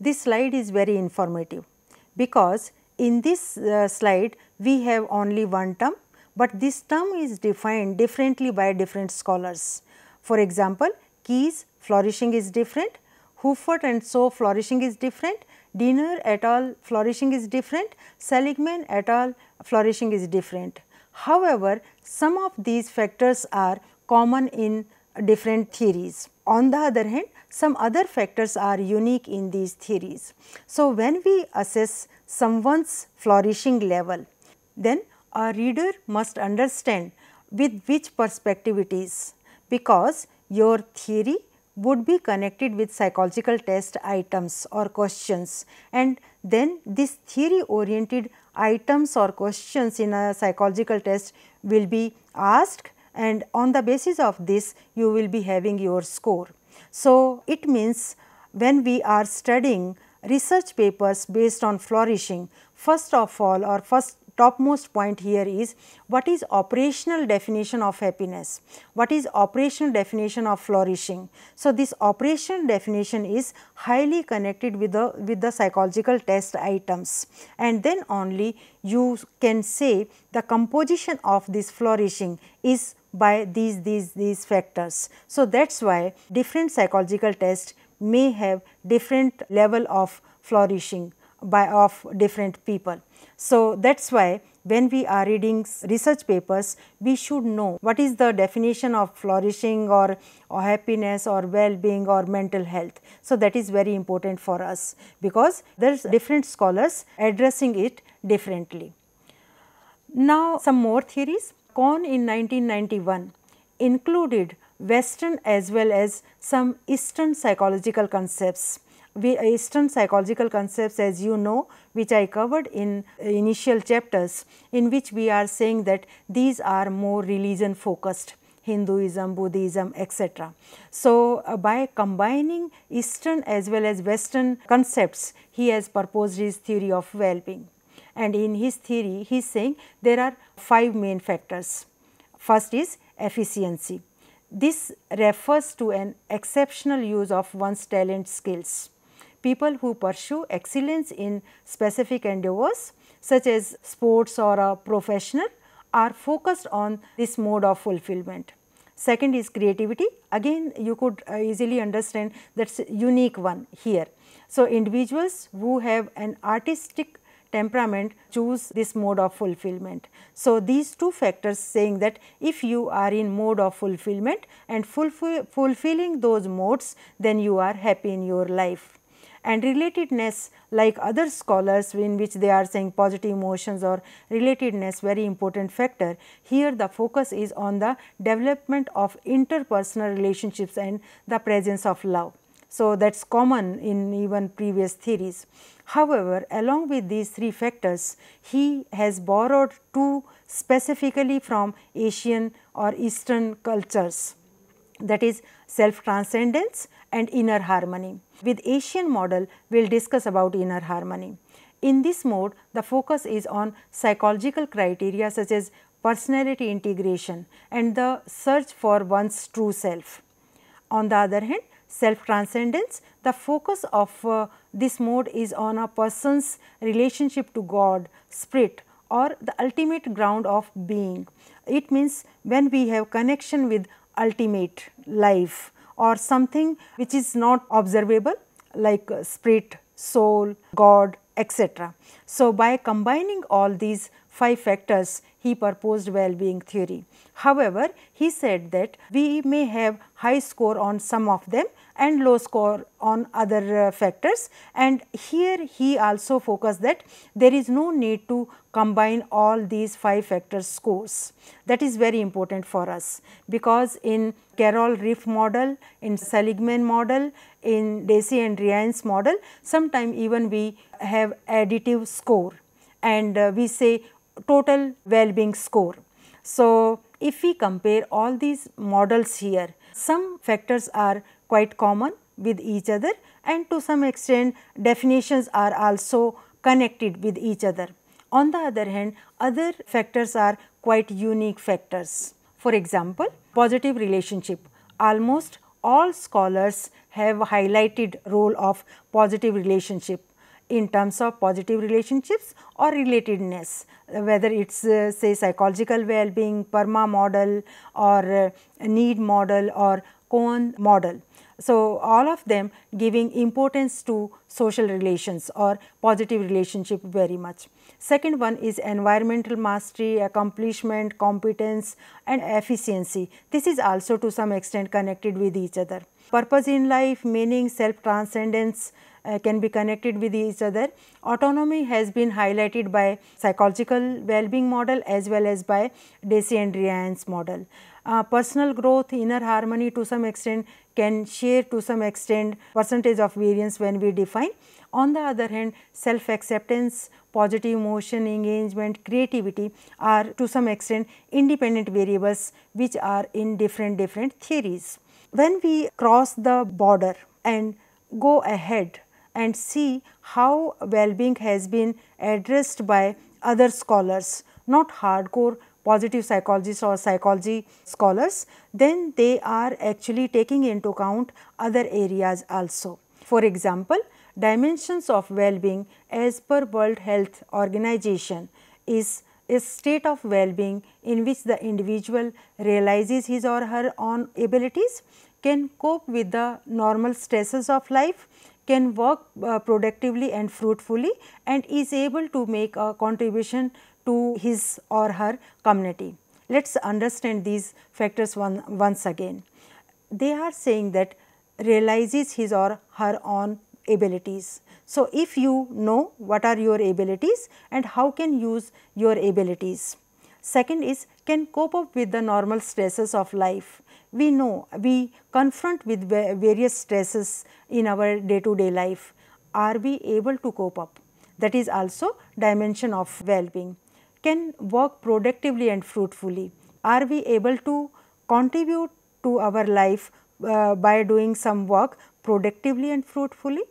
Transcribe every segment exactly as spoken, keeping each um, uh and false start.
This slide is very informative because in this uh, slide we have only one term, but this term is defined differently by different scholars. For example, Keyes flourishing is different, Huffert and so flourishing is different, Diener et al flourishing is different, Seligman et al flourishing is different. However, some of these factors are common in different theories. On the other hand, some other factors are unique in these theories. So, when we assess someone's flourishing level, then a reader must understand with which perspective it is, because your theory would be connected with psychological test items or questions, and then this theory oriented items or questions in a psychological test will be asked, and on the basis of this you will be having your score. So, it means when we are studying research papers based on flourishing, first of all or first topmost point here is what is operational definition of happiness, what is operational definition of flourishing. So, this operational definition is highly connected with the with the psychological test items, and then only you can say the composition of this flourishing is by these, these, these factors. So, that is why different psychological tests may have different level of flourishing by of different people. So, that is why when we are reading research papers, we should know what is the definition of flourishing or, or happiness or well-being or mental health. So, that is very important for us because there is different scholars addressing it differently. Now, some more theories. Korn in nineteen ninety-one included Western as well as some Eastern psychological concepts. We, Eastern psychological concepts, as you know, which I covered in uh, initial chapters, in which we are saying that these are more religion focused, Hinduism, Buddhism, et cetera. So, uh, by combining Eastern as well as Western concepts, he has proposed his theory of well-being. And in his theory, he is saying there are five main factors. First is efficiency. This refers to an exceptional use of one's talent skills. People who pursue excellence in specific endeavors such as sports or a professional are focused on this mode of fulfillment. Second is creativity. Again, you could easily understand that is a unique one here. So, individuals who have an artistic temperament choose this mode of fulfillment. So, these two factors saying that if you are in mode of fulfillment and fulfill, fulfilling those modes, then you are happy in your life. And relatedness, like other scholars in which they are saying positive emotions or relatedness, very important factor. Here the focus is on the development of interpersonal relationships and the presence of love. So, that is common in even previous theories. However, along with these three factors, he has borrowed two specifically from Asian or Eastern cultures, that is self-transcendence and inner harmony. With Asian model, we will discuss about inner harmony. In this mode, the focus is on psychological criteria such as personality integration and the search for one's true self. On the other hand, self-transcendence, the focus of uh, this mode is on a person's relationship to God, spirit or the ultimate ground of being. It means when we have connection with ultimate life or something which is not observable like uh, spirit, soul, God, et cetera. So, by combining all these five factors he proposed well-being theory. However, he said that we may have high score on some of them and low score on other uh, factors, and here he also focused that there is no need to combine all these five factor scores. That is very important for us, because in Carol Riff model, in Seligman model, in Deci and Ryan's model, sometimes even we have additive score and uh, we say total well-being score. So, if we compare all these models here, some factors are quite common with each other and to some extent definitions are also connected with each other. On the other hand, other factors are quite unique factors. For example, positive relationship. Almost all scholars have highlighted role of positive relationship in terms of positive relationships or relatedness, whether it is uh, say psychological well-being, PERMA model or uh, need model or Korn model. So, all of them giving importance to social relations or positive relationship very much. Second one is environmental mastery, accomplishment, competence and efficiency. This is also to some extent connected with each other. Purpose in life, meaning, self-transcendence uh, can be connected with each other. Autonomy has been highlighted by psychological well-being model as well as by Deci and Ryan's model. Uh, personal growth, inner harmony to some extent can share to some extent percentage of variance when we define. On the other hand, self-acceptance, positive emotion, engagement, creativity are to some extent independent variables which are in different different theories. When we cross the border and go ahead and see how well-being has been addressed by other scholars, not hardcore positive psychologists or psychology scholars, then they are actually taking into account other areas also. For example, dimensions of well-being as per World Health Organization is a state of well-being in which the individual realizes his or her own abilities, can cope with the normal stresses of life, can work uh, productively and fruitfully, and is able to make a contribution to his or her community. Let us understand these factors one, once again. They are saying that realizes his or her own abilities. So, if you know what are your abilities and how can use your abilities. Second is, can cope up with the normal stresses of life. We know we confront with various stresses in our day to day life. Are we able to cope up? That is also dimension of well-being. Can work productively and fruitfully. Are we able to contribute to our life uh, by doing some work productively and fruitfully?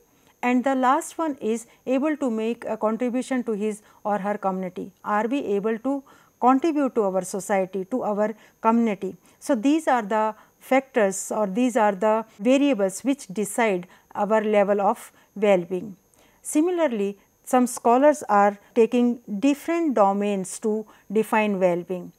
And the last one is able to make a contribution to his or her community. Are we able to contribute to our society, to our community? So, these are the factors or these are the variables which decide our level of well-being. Similarly, some scholars are taking different domains to define well-being,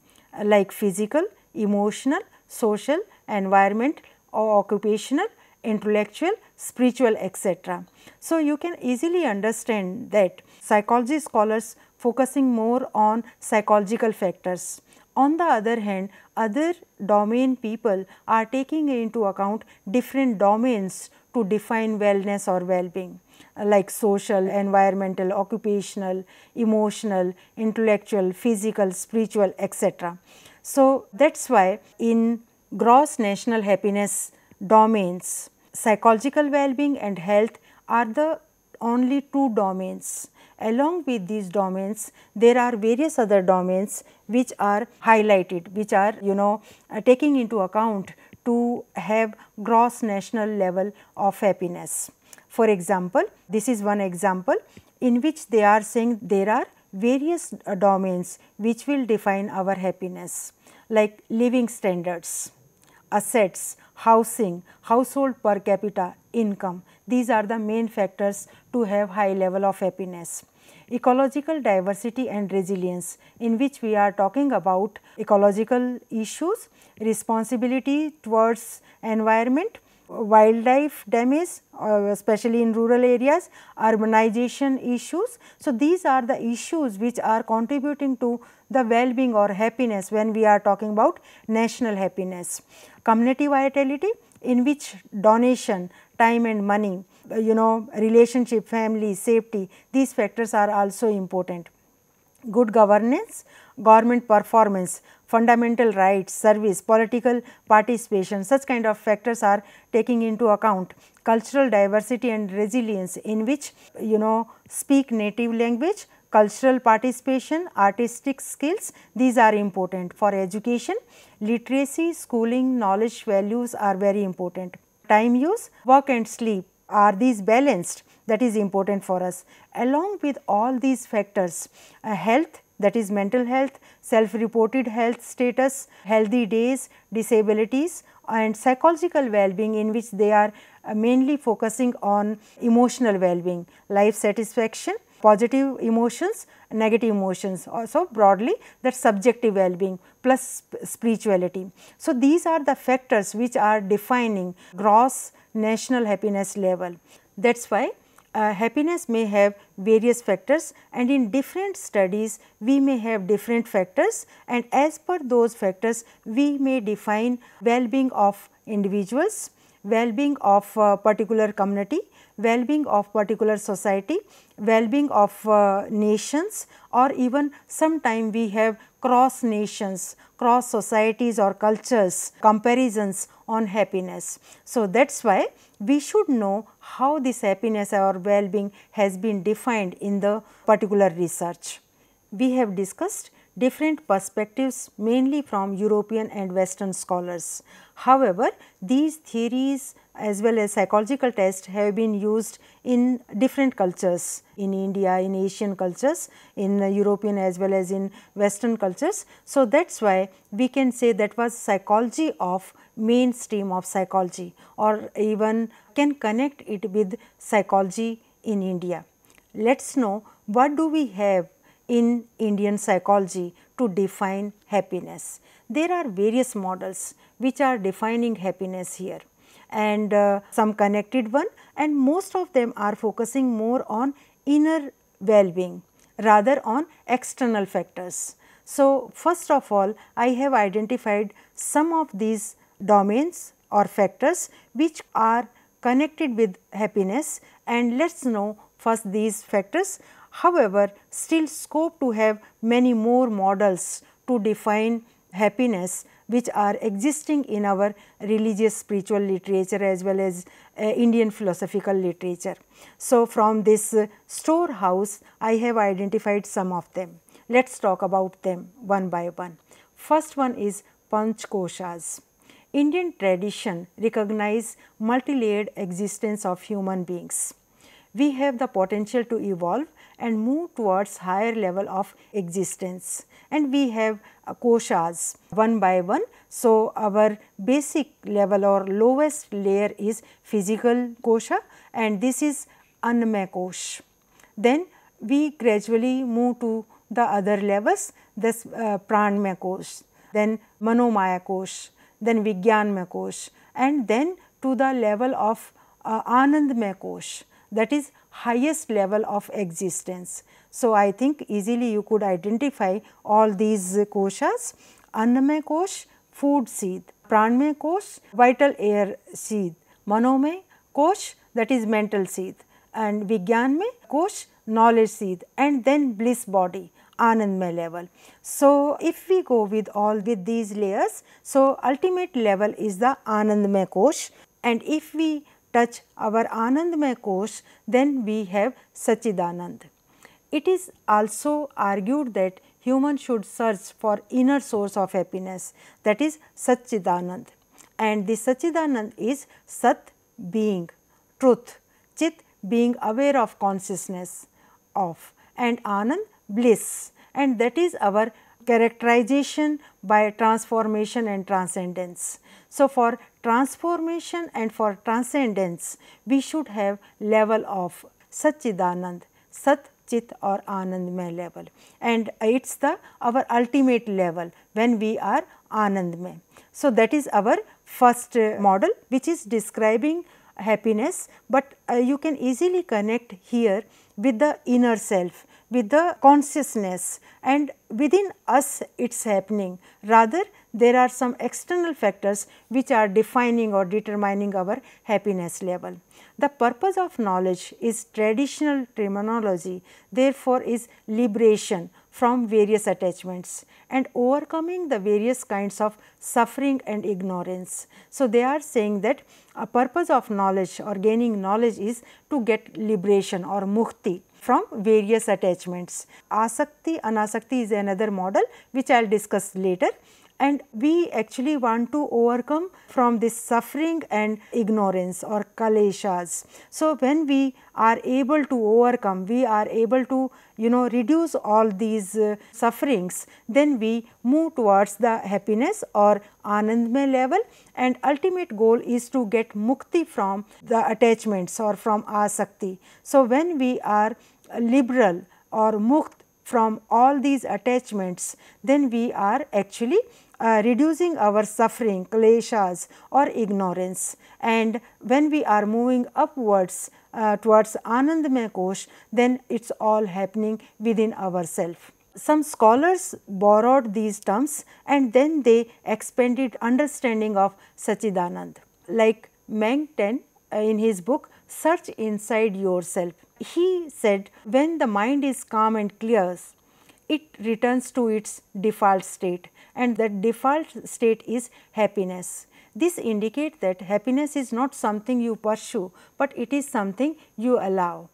like physical, emotional, social, environment or occupational, intellectual, spiritual, et cetera. So, you can easily understand that psychology scholars focusing more on psychological factors. On the other hand, other domain people are taking into account different domains to define wellness or well-being, like social, environmental, occupational, emotional, intellectual, physical, spiritual, et cetera. So, that is why in Gross National Happiness domains, psychological well-being and health are the only two domains. Along with these domains, there are various other domains which are highlighted, which are you know uh, taking into account to have gross national level of happiness. For example, this is one example in which they are saying there are various uh, domains which will define our happiness, like living standards, assets, housing, household per capita income. These are the main factors to have high level of happiness. Ecological diversity and resilience, in which we are talking about ecological issues, responsibility towards environment, wildlife damage, uh, especially in rural areas, urbanization issues. So, these are the issues which are contributing to the well-being or happiness when we are talking about national happiness. Community vitality, in which donation, time and money, you know, relationship, family, safety, these factors are also important. Good governance, government performance, fundamental rights, service, political participation, such kind of factors are taking into account. Cultural diversity and resilience, in which, you know, speak native language, cultural participation, artistic skills, these are important. For education, literacy, schooling, knowledge, values are very important. Time use, work and sleep, are these balanced? That is important for us. Along with all these factors, uh, health, that is mental health, self-reported health status, healthy days, disabilities, and psychological well-being, in which they are uh, mainly focusing on emotional well-being, life satisfaction, positive emotions, negative emotions, also broadly that subjective well-being plus spirituality. So, these are the factors which are defining gross national happiness level. That is why uh, happiness may have various factors, and in different studies we may have different factors, and as per those factors we may define well-being of individuals, well-being of uh, particular community, well-being of particular society, well-being of uh, nations, or even sometime we have cross nations, cross societies or cultures comparisons on happiness. So, that is why we should know how this happiness or well-being has been defined in the particular research. We have discussed different perspectives mainly from European and Western scholars. However, these theories as well as psychological tests have been used in different cultures, in India, in Asian cultures, in European as well as in Western cultures. So, that is why we can say that was psychology of mainstream of psychology, or even can connect it with psychology in India. Let us know what do we have in Indian psychology to define happiness. There are various models which are defining happiness here, and uh, some connected one, and most of them are focusing more on inner well-being rather on external factors. So, first of all, I have identified some of these domains or factors which are connected with happiness, and let us know first these factors. However, still scope to have many more models to define happiness which are existing in our religious spiritual literature as well as uh, Indian philosophical literature. So, from this uh, storehouse, I have identified some of them. Let us talk about them one by one. First one is Panchkoshas. Indian tradition recognizes multi-layered existence of human beings. We have the potential to evolve and move towards higher level of existence, and we have uh, koshas one by one. So, our basic level or lowest layer is physical kosha, and this is annamay kosh. Then we gradually move to the other levels, this uh, pranamay kosh, then manomaya kosh, then vijnanamay kosh, and then to the level of uh, anandamay kosh, that is highest level of existence. So, I think easily you could identify all these koshas: annamay kosh, food seed, pranamay kosh, vital air seed, manomay kosh, that is mental seed, and vijnanamay kosh, knowledge seed, and then bliss body, anandamay level. So, if we go with all with these layers, so ultimate level is the anandamay kosh, and if we touch our anandamay kosh, then we have Sachchidananda. It is also argued that human should search for inner source of happiness, that is Sachchidananda, and the Sachchidananda is Sat being, truth, Chit being aware of consciousness of, and Anand bliss, and that is our characterization by transformation and transcendence. So, for transformation and for transcendence, we should have level of Sachchidananda, Sat, Chit or Anandamay level, and it is the our ultimate level when we are Anandamay. So, that is our first model which is describing happiness, but uh, you can easily connect here with the inner self, with the consciousness, and within us it is happening. Rather, there are some external factors which are defining or determining our happiness level. The purpose of knowledge is traditional terminology, therefore, is liberation from various attachments and overcoming the various kinds of suffering and ignorance. So, they are saying that a purpose of knowledge or gaining knowledge is to get liberation or mukti from various attachments. Asakti, Anasakti is another model which I will discuss later, and we actually want to overcome from this suffering and ignorance or kaleshas. So, when we are able to overcome, we are able to you know reduce all these uh, sufferings, then we move towards the happiness or anandmay level, and ultimate goal is to get mukti from the attachments or from asakti. So, when we are liberal or mukt from all these attachments, then we are actually Uh, reducing our suffering, kleshas or ignorance, and when we are moving upwards uh, towards Anandmaya Kosh, then it is all happening within ourselves. Some scholars borrowed these terms and then they expanded understanding of Sachchidananda, like Meng ten uh, in his book Search Inside Yourself. He said, when the mind is calm and clear, it returns to its default state, and that default state is happiness. This indicates that happiness is not something you pursue, but it is something you allow.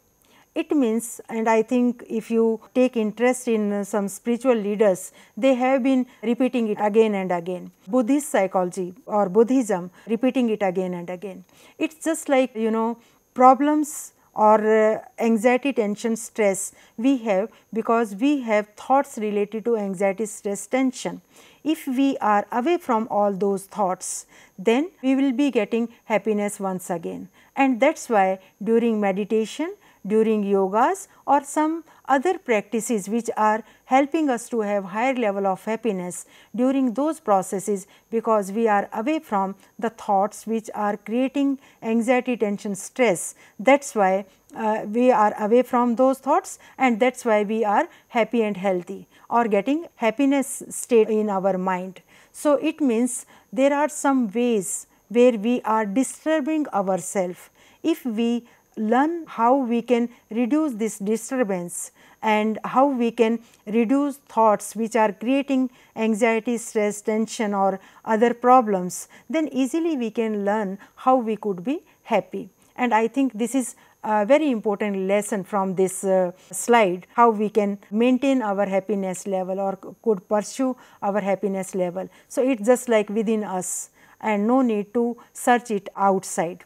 It means, and I think if you take interest in some spiritual leaders, they have been repeating it again and again. Buddhist psychology or Buddhism repeating it again and again. It is just like you know problems or uh, anxiety, tension, stress we have because we have thoughts related to anxiety, stress, tension. If we are away from all those thoughts, then we will be getting happiness once again, and that is why during meditation, during yogas or some other practices which are helping us to have higher level of happiness, during those processes, because we are away from the thoughts which are creating anxiety, tension, stress, that is why uh, we are away from those thoughts, and that is why we are happy and healthy or getting happiness state in our mind. So, it means there are some ways where we are disturbing ourselves. If we learn how we can reduce this disturbance and how we can reduce thoughts which are creating anxiety, stress, tension or other problems, then easily we can learn how we could be happy. And I think this is a very important lesson from this uh, slide, how we can maintain our happiness level or could pursue our happiness level. So, it is just like within us and no need to search it outside.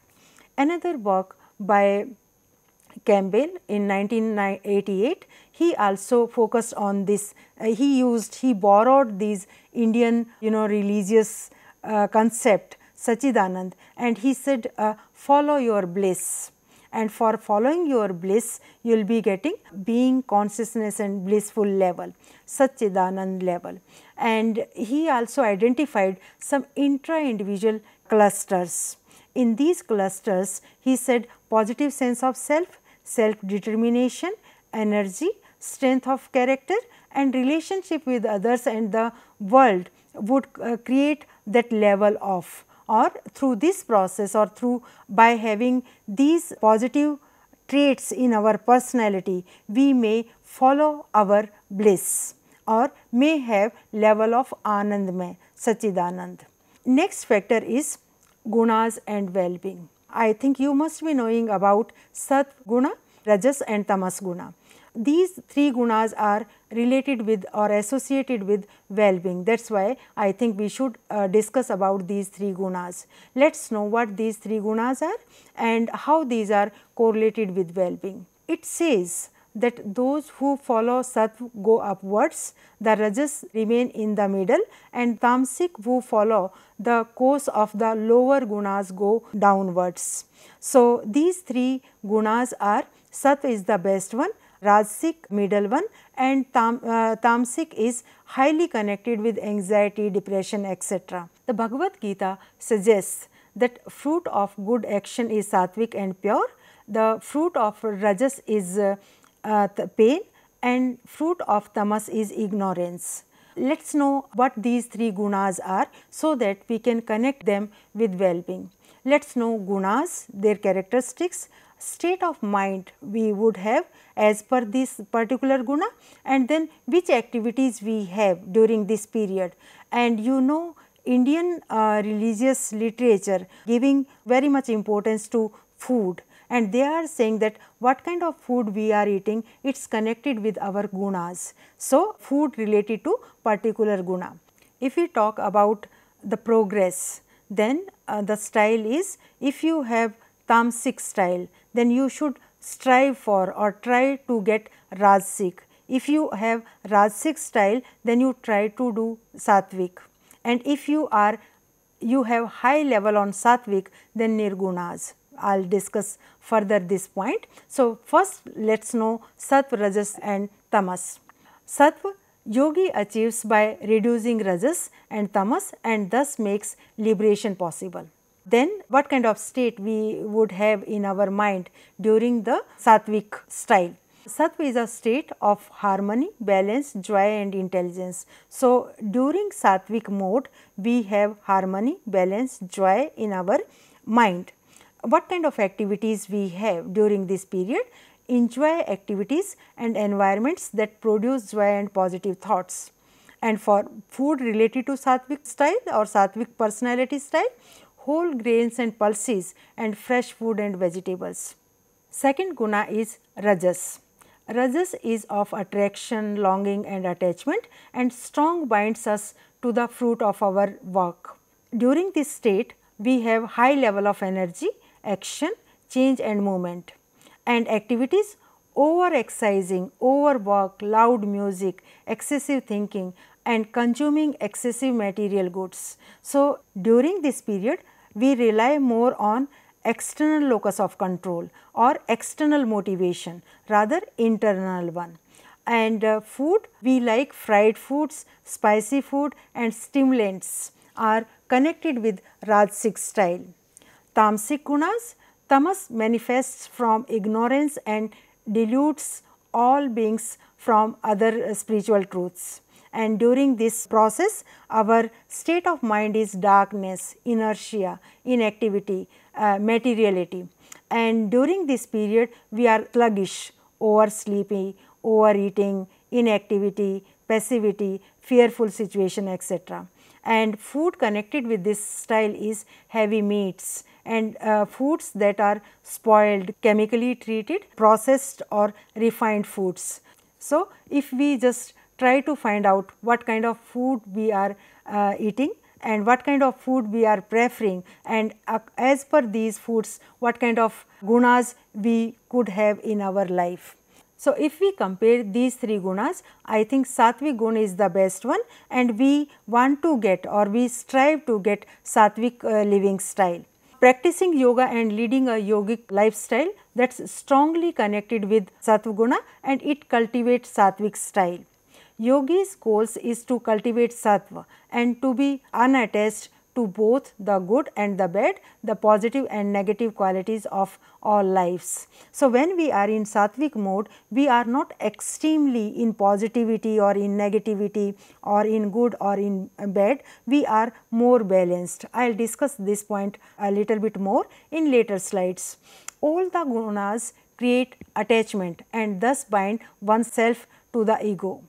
Another work by Campbell in nineteen eighty-eight, he also focused on this, uh, he used, he borrowed these Indian you know religious uh, concept Sachchidananda, and he said uh, follow your bliss, and for following your bliss you will be getting being, consciousness and blissful level, Sachchidananda level. And he also identified some intra-individual clusters. In these clusters, he said positive sense of self, self-determination, energy, strength of character and relationship with others and the world would uh, create that level of, or through this process or through by having these positive traits in our personality, we may follow our bliss or may have level of Anandmay, Sachchidananda. Next factor is gunas and well-being. I think you must be knowing about Sattva guna, Rajas and Tamas guna. These three gunas are related with or associated with well-being. That is why I think we should uh, discuss about these three gunas. Let us know what these three gunas are and how these are correlated with well-being. It says that those who follow Sattva go upwards, the Rajas remain in the middle, and Tamasic who follow the course of the lower gunas go downwards. So, these three gunas are, Sattva is the best one, Rajasic, middle one, and tam, uh, Tamasic is highly connected with anxiety, depression, et cetera. The Bhagavad Gita suggests that fruit of good action is sattvic and pure, the fruit of rajas is uh, uh, pain, and fruit of tamas is ignorance. Let us know what these three gunas are so that we can connect them with well-being. Let us know gunas, their characteristics, state of mind we would have as per this particular guna, and then which activities we have during this period. And you know, Indian uh, religious literature giving very much importance to food, and they are saying that what kind of food we are eating, it is connected with our gunas. So, food related to particular guna. If we talk about the progress, then uh, the style is, if you have tamasic style, then you should strive for or try to get rajasic. If you have rajasic style, then you try to do sattvic, and if you are you have high level on sattvic, then nirgunas. I will discuss further this point. So, first let us know sattva, rajas and tamas. Sattva yogi achieves by reducing rajas and tamas, and thus makes liberation possible. Then what kind of state we would have in our mind during the sattvic style? Sattva is a state of harmony, balance, joy and intelligence. So, during sattvic mode we have harmony, balance, joy in our mind. What kind of activities we have during this period? Enjoy activities and environments that produce joy and positive thoughts. And for food related to sattvic style or sattvic personality style, whole grains and pulses and fresh food and vegetables. Second guna is rajas. Rajas is of attraction, longing and attachment, and strong binds us to the fruit of our work. During this state, we have high level of energy, action, change and movement, and activities, over exercising, overwork, loud music, excessive thinking and consuming excessive material goods. So, during this period we rely more on external locus of control or external motivation rather internal one. And uh, food, we like fried foods, spicy food and stimulants are connected with rajasic style. Tamasic gunas, tamas manifests from ignorance and deludes all beings from other spiritual truths. And during this process, our state of mind is darkness, inertia, inactivity, uh, materiality. And during this period, we are sluggish, oversleepy, overeating, inactivity, passivity, fearful situation, et cetera. And food connected with this style is heavy meats and uh, foods that are spoiled, chemically treated, processed or refined foods. So, if we just try to find out what kind of food we are uh, eating and what kind of food we are preferring, and uh, as per these foods what kind of gunas we could have in our life. So, if we compare these three gunas, I think sattvic guna is the best one, and we want to get or we strive to get sattvic uh, living style. Practicing yoga and leading a yogic lifestyle that is strongly connected with sattva guna, and it cultivates sattvic style. Yogi's goals is to cultivate sattva and to be unattached to both the good and the bad, the positive and negative qualities of all lives. So, when we are in sattvic mode, we are not extremely in positivity or in negativity or in good or in bad, we are more balanced. I will discuss this point a little bit more in later slides. All the gunas create attachment and thus bind oneself to the ego.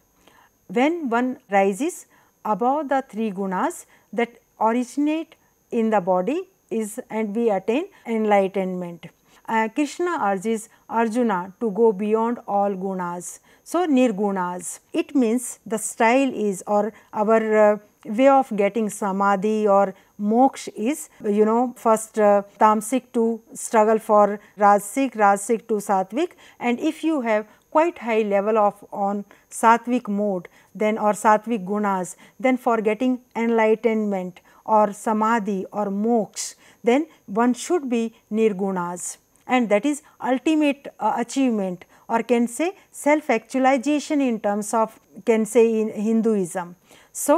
When one rises above the three gunas that originate in the body is and we attain enlightenment. Uh, Krishna urges Arjuna to go beyond all gunas. So, nirgunas, it means the style is or our uh, way of getting samadhi or moksha is, you know, first uh, tamasic to struggle for rajasic, rajasic to sattvic, and if you have quite high level of on sattvic mode then or sattvic gunas, then for getting enlightenment or samadhi or moksha, then one should be nirgunas, and that is ultimate uh, achievement or can say self-actualization in terms of can say in Hinduism. So,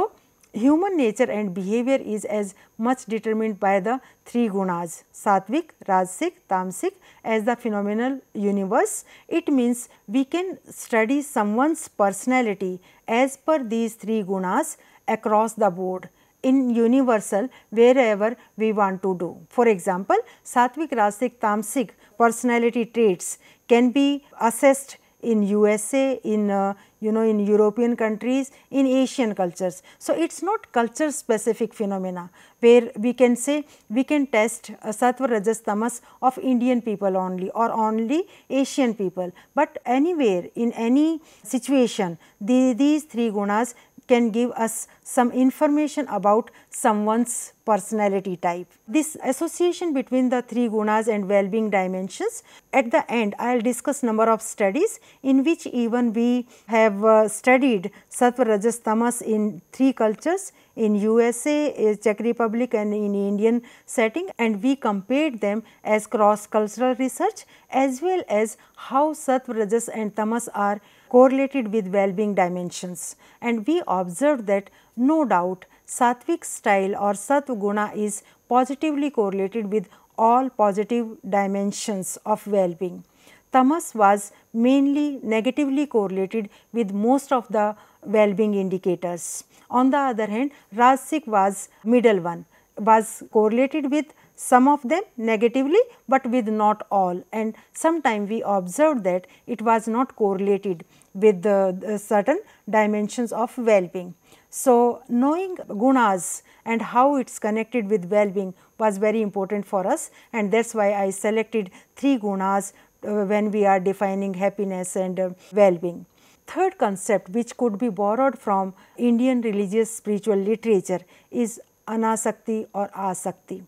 human nature and behavior is as much determined by the three gunas, sattvic, rajasic, tamasic, as the phenomenal universe. It means we can study someone's personality as per these three gunas across the board in universal wherever we want to do. For example, sattvic, rajasic, tamasic personality traits can be assessed in U S A, in uh, you know in European countries, in Asian cultures. So, it is not culture specific phenomena where we can say we can test uh, sattva, rajas, tamas of Indian people only or only Asian people, but anywhere in any situation the, these three gunas can give us some information about someone's personality type. This association between the three gunas and well-being dimensions, at the end I will discuss number of studies in which even we have uh, studied sattva, rajas, tamas in three cultures, in U S A, Czech Republic and in Indian setting, and we compared them as cross-cultural research as well as how sattva, rajas and tamas are correlated with well-being dimensions. And we observed that no doubt sattvic style or sattva guna is positively correlated with all positive dimensions of well-being. Tamas was mainly negatively correlated with most of the well-being indicators. On the other hand, rajasic was middle one, was correlated with some of them negatively, but with not all, and sometime we observed that it was not correlated with the, the certain dimensions of well-being. So, knowing gunas and how it is connected with well-being was very important for us, and that is why I selected three gunas uh, when we are defining happiness and uh, well-being. Third concept which could be borrowed from Indian religious spiritual literature is Anasakti or Asakti.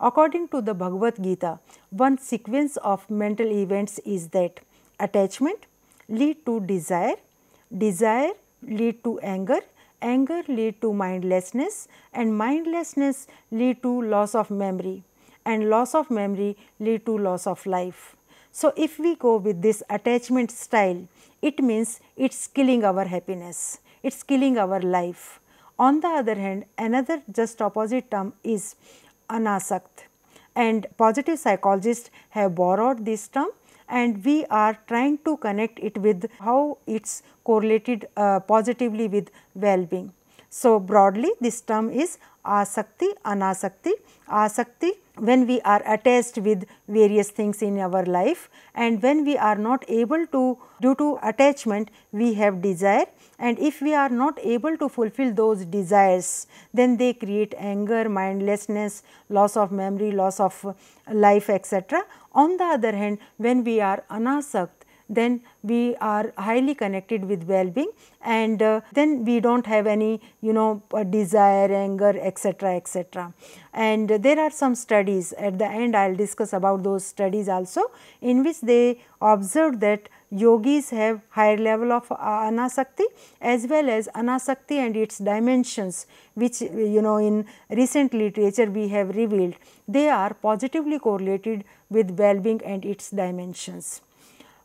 According to the Bhagavad Gita, one sequence of mental events is that attachment lead to desire, desire lead to anger, anger lead to mindlessness, and mindlessness lead to loss of memory, and loss of memory lead to loss of life. So, if we go with this attachment style, it means it is killing our happiness, it is killing our life. On the other hand, another just opposite term is Anasakti, and positive psychologists have borrowed this term, and we are trying to connect it with how it is correlated uh, positively with well-being. So, broadly this term is Asakti, Anasakti. Asakti when we are attached with various things in our life, and when we are not able to, due to attachment we have desire, and if we are not able to fulfill those desires, then they create anger, mindlessness, loss of memory, loss of life, et cetera. On the other hand, when we are anasakt, then we are highly connected with well-being, and uh, then we do not have any you know uh, desire, anger, et cetera, et cetera. And uh, there are some studies, at the end I will discuss about those studies also, in which they observed that yogis have higher level of uh, anasakti, as well as anasakti and its dimensions, which you know in recent literature we have revealed, they are positively correlated with well-being and its dimensions.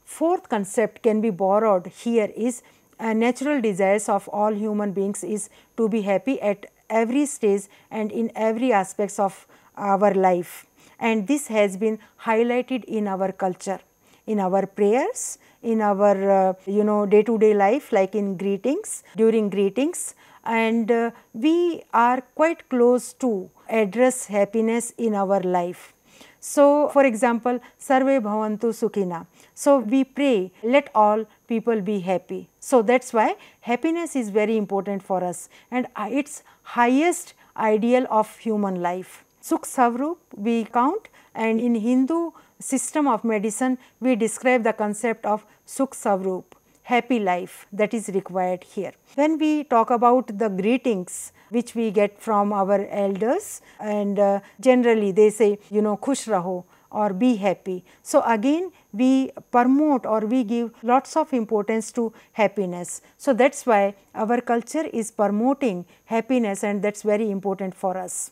Fourth concept can be borrowed here is uh, natural desires of all human beings is to be happy at every stage and in every aspects of our life, and this has been highlighted in our culture, in our prayers, in our uh, you know day to day life, like in greetings, during greetings, and uh, we are quite close to address happiness in our life. So, for example, Sarve Bhantu Sukhina. So, we pray, let all people be happy. So, that is why happiness is very important for us, and its highest ideal of human life. Sukh Savrup we count, and in Hindu system of medicine, we describe the concept of Sukh Savrup, happy life, that is required here. When we talk about the greetings which we get from our elders, and uh, generally they say you know khush raho or be happy. So, again we promote or we give lots of importance to happiness. So, that is why our culture is promoting happiness, and that is very important for us.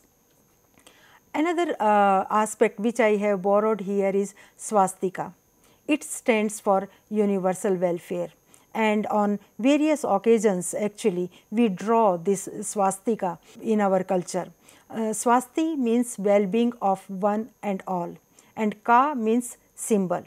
Another uh, aspect which I have borrowed here is swastika. it stands for universal welfare. And on various occasions actually we draw this swastika in our culture. Uh, swasti means well-being of one and all, and ka means symbol.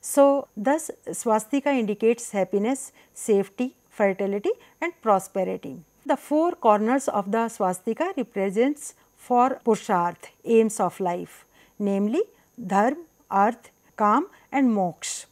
So, thus swastika indicates happiness, safety, fertility and prosperity. The four corners of the swastika represents four purusharth, aims of life, namely dharma, earth, kam and moksha,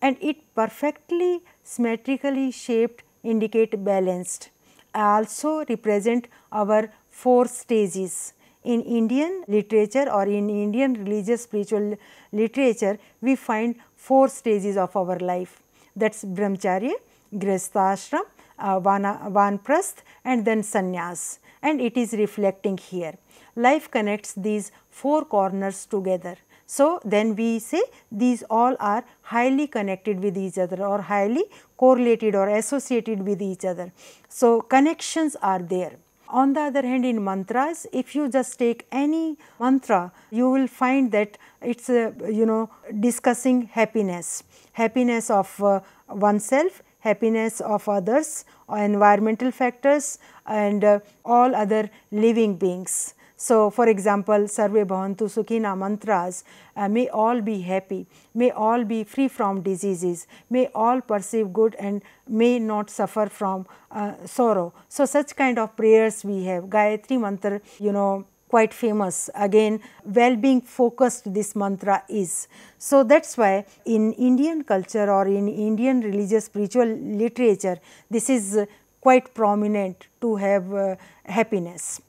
and it perfectly symmetrically shaped indicate balanced. Also represent our four stages. In Indian literature or in Indian religious spiritual literature, we find four stages of our life, that is brahmacharya, grihastashram, uh, vana, vanprastha and then sannyas, and it is reflecting here. Life connects these four corners together. So, then we say these all are highly connected with each other or highly correlated or associated with each other. So, connections are there. On the other hand, in mantras, if you just take any mantra, you will find that it is uh, you know discussing happiness, happiness of uh, oneself, happiness of others, environmental factors and uh, all other living beings. So, for example, Sarve Bhantu Sukhina mantras, uh, may all be happy, may all be free from diseases, may all perceive good and may not suffer from uh, sorrow. So, such kind of prayers we have. Gayatri mantra, you know, quite famous, again well-being focused this mantra is. So, that is why in Indian culture or in Indian religious spiritual literature, this is uh, quite prominent to have uh, happiness.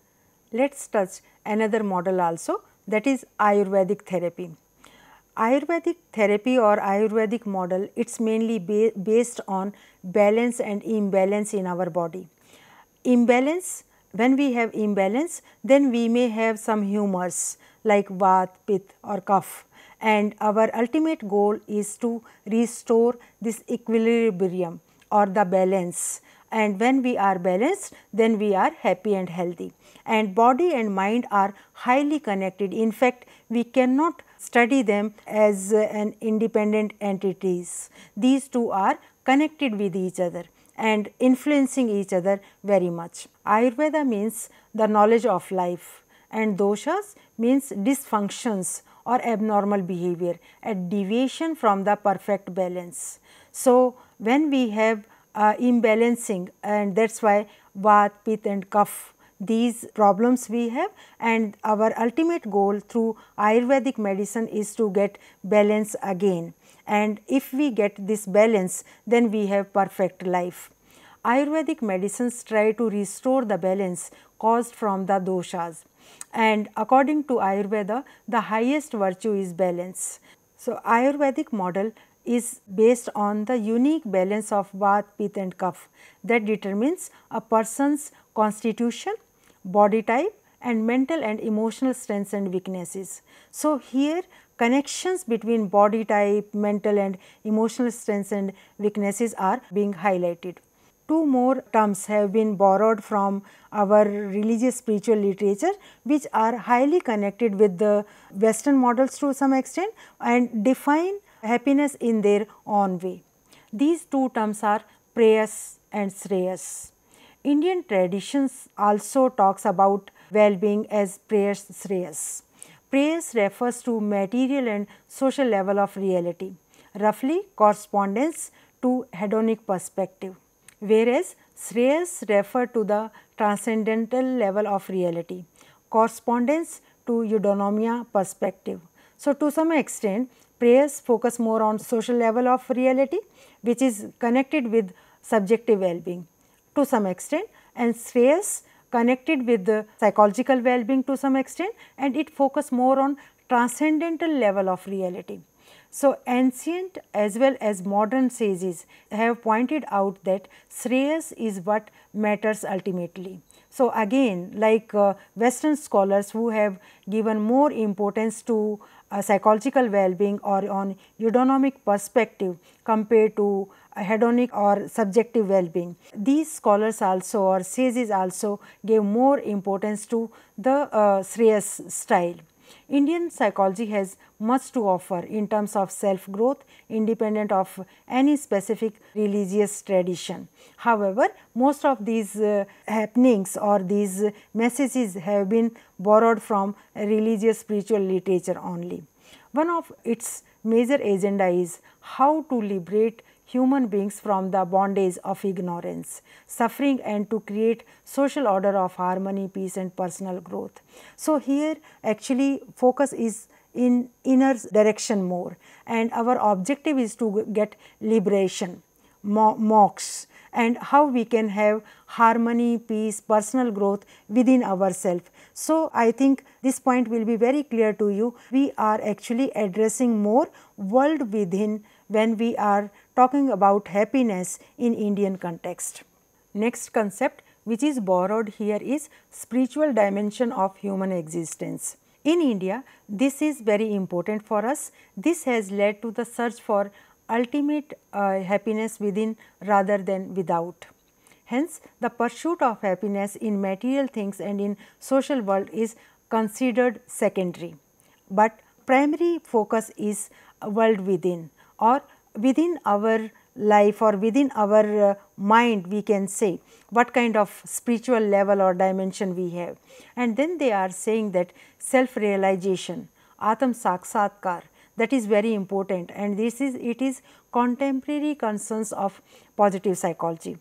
Let us touch another model also, that is Ayurvedic therapy. Ayurvedic therapy or Ayurvedic model, it is mainly ba based on balance and imbalance in our body. Imbalance, when we have imbalance, then we may have some humors like Vata, Pitta or Kapha, and our ultimate goal is to restore this equilibrium or the balance. And when we are balanced, then we are happy and healthy. And body and mind are highly connected. In fact, we cannot study them as uh, an independent entities. These two are connected with each other and influencing each other very much. Ayurveda means the knowledge of life, and doshas means dysfunctions or abnormal behavior, a deviation from the perfect balance. So, when we have Uh, imbalancing, and that is why Vata, Pitta and Kapha, these problems we have, and our ultimate goal through Ayurvedic medicine is to get balance again, and if we get this balance, then we have perfect life. Ayurvedic medicines try to restore the balance caused from the doshas, and according to Ayurveda, the highest virtue is balance. So, Ayurvedic model is based on the unique balance of Vata, Pitta and Kapha that determines a person's constitution, body type and mental and emotional strengths and weaknesses. So, here connections between body type, mental and emotional strengths and weaknesses are being highlighted. Two more terms have been borrowed from our religious spiritual literature, which are highly connected with the Western models to some extent and define happiness in their own way. These two terms are Preyas and Sreyas. Indian traditions also talks about well-being as Preyas, Sreyas. Preyas refers to material and social level of reality, roughly correspondence to hedonic perspective, whereas Sreyas refer to the transcendental level of reality, correspondence to eudaimonia perspective. So, to some extent, Preyas focus more on social level of reality, which is connected with subjective well-being to some extent, and Sreyas connected with the psychological well-being to some extent, and it focus more on transcendental level of reality. So, ancient as well as modern sages have pointed out that Sreyas is what matters ultimately. So, again like uh, Western scholars who have given more importance to Uh, psychological well-being or on eudaimonic perspective compared to uh, hedonic or subjective well-being. These scholars also or sages also gave more importance to the uh, Sreyas style. Indian psychology has much to offer in terms of self-growth, independent of any specific religious tradition. However, most of these uh, happenings or these messages have been borrowed from religious spiritual literature only. One of its major agenda is how to liberate human beings from the bondage of ignorance, suffering, and to create social order of harmony, peace, and personal growth. So, here actually focus is in inner direction more, and our objective is to get liberation, moksha, and how we can have harmony, peace, personal growth within ourselves. So, I think this point will be very clear to you. We are actually addressing more world within when we are talking about happiness in Indian context. Next concept which is borrowed here is spiritual dimension of human existence. In India, this is very important for us. This has led to the search for ultimate uh, happiness within rather than without. Hence, the pursuit of happiness in material things and in social world is considered secondary, but primary focus is world within, or within our life or within our uh, mind we can say what kind of spiritual level or dimension we have. And then they are saying that self-realization, Atam Sakshatkar, that is very important, and this is it is contemporary concerns of positive psychology.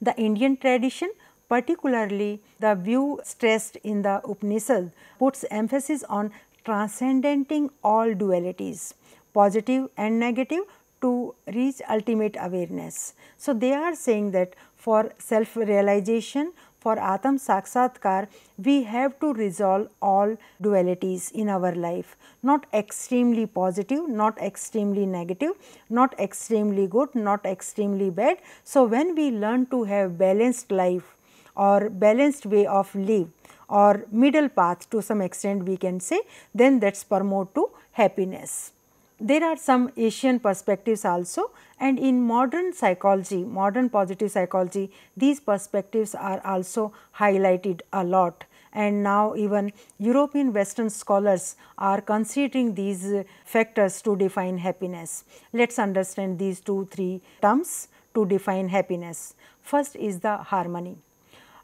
The Indian tradition, particularly the view stressed in the Upanishad, puts emphasis on transcendenting all dualities, positive and negative, to reach ultimate awareness. So, they are saying that for self-realization, for Atam Sakshatkar, we have to resolve all dualities in our life, not extremely positive, not extremely negative, not extremely good, not extremely bad. So, when we learn to have balanced life or balanced way of life or middle path to some extent we can say, then that is promote to happiness. There are some Asian perspectives also, and in modern psychology, modern positive psychology, these perspectives are also highlighted a lot, and now even European Western scholars are considering these factors to define happiness. Let us understand these two, three terms to define happiness. First is the harmony.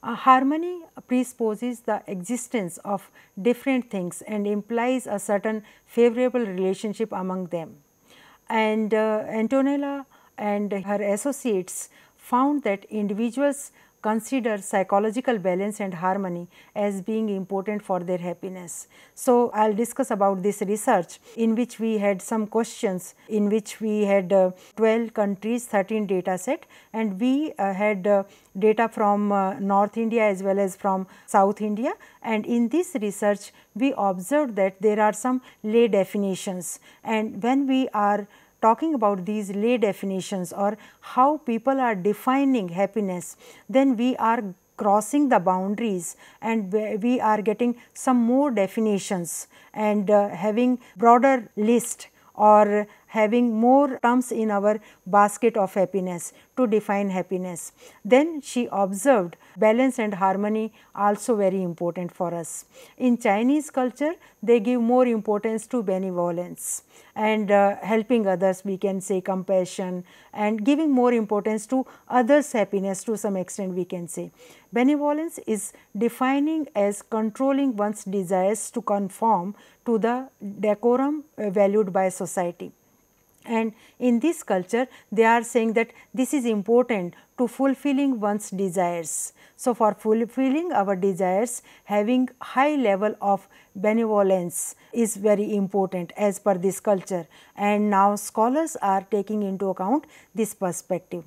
Uh, harmony presupposes the existence of different things and implies a certain favorable relationship among them. And uh, Antonella and her associates found that individuals consider psychological balance and harmony as being important for their happiness. So, I will discuss about this research in which we had some questions, in which we had uh, twelve countries, thirteen data set, and we uh, had uh, data from uh, North India as well as from South India. And in this research, we observed that there are some lay definitions, and when we are talking about these lay definitions or how people are defining happiness, then we are crossing the boundaries and we are getting some more definitions and uh, having broader list or having more terms in our basket of happiness to define happiness. Then she observed balance and harmony also very important for us. In Chinese culture, they give more importance to benevolence and uh, helping others, we can say compassion, and giving more importance to others' happiness to some extent we can say. Benevolence is defining as controlling one's desires to conform to the decorum uh, valued by society. And in this culture, they are saying that this is important to fulfilling one's desires. So, for fulfilling our desires, having high level of benevolence is very important as per this culture, and now scholars are taking into account this perspective.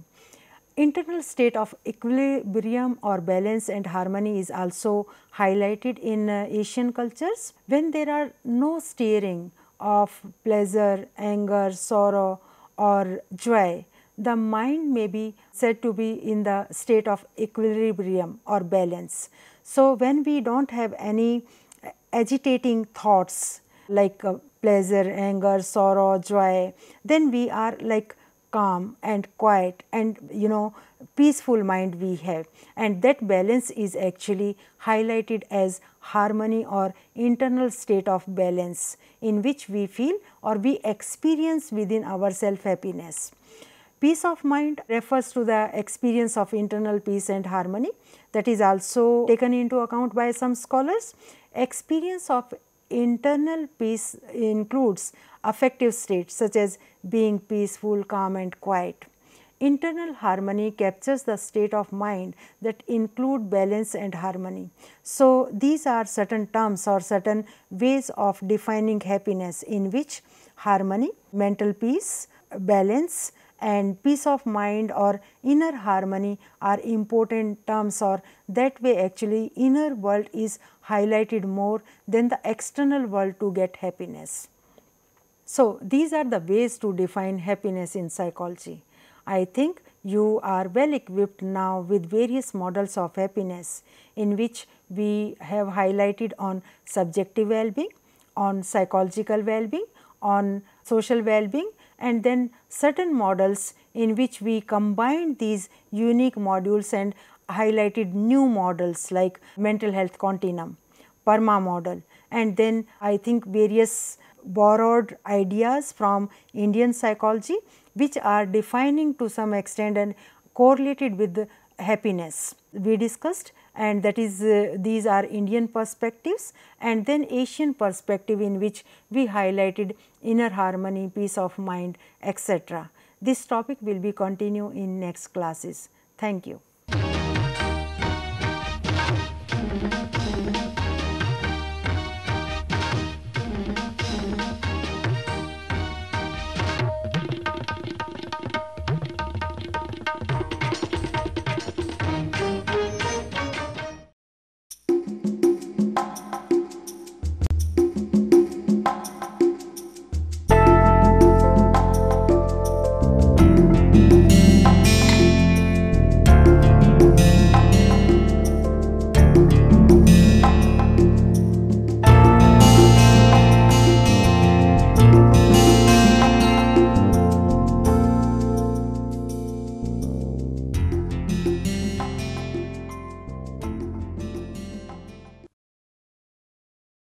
Internal state of equilibrium or balance and harmony is also highlighted in uh, Asian cultures. When there are no steering of pleasure, anger, sorrow or joy, the mind may be said to be in the state of equilibrium or balance. So, when we do not have any agitating thoughts like uh, pleasure, anger, sorrow, joy, then we are like calm and quiet and you know peaceful mind we have, and that balance is actually highlighted as harmony or internal state of balance in which we feel or we experience within ourselves happiness. Peace of mind refers to the experience of internal peace and harmony, that is also taken into account by some scholars. Experience of internal peace includes affective states such as being peaceful, calm and quiet. Internal harmony captures the state of mind that include balance and harmony. So, these are certain terms or certain ways of defining happiness in which harmony, mental peace, balance and peace of mind or inner harmony are important terms, or that way actually inner world is highlighted more than the external world to get happiness. So, these are the ways to define happiness in psychology. I think you are well equipped now with various models of happiness in which we have highlighted on subjective well-being, on psychological well-being, on social well-being, and then certain models in which we combined these unique modules and highlighted new models like mental health continuum, PERMA model, and then I think various borrowed ideas from Indian psychology which are defining to some extent and correlated with the happiness we discussed, and that is uh, these are Indian perspectives, and then Asian perspective in which we highlighted inner harmony, peace of mind, et cetera. This topic will be continued in next classes. Thank you.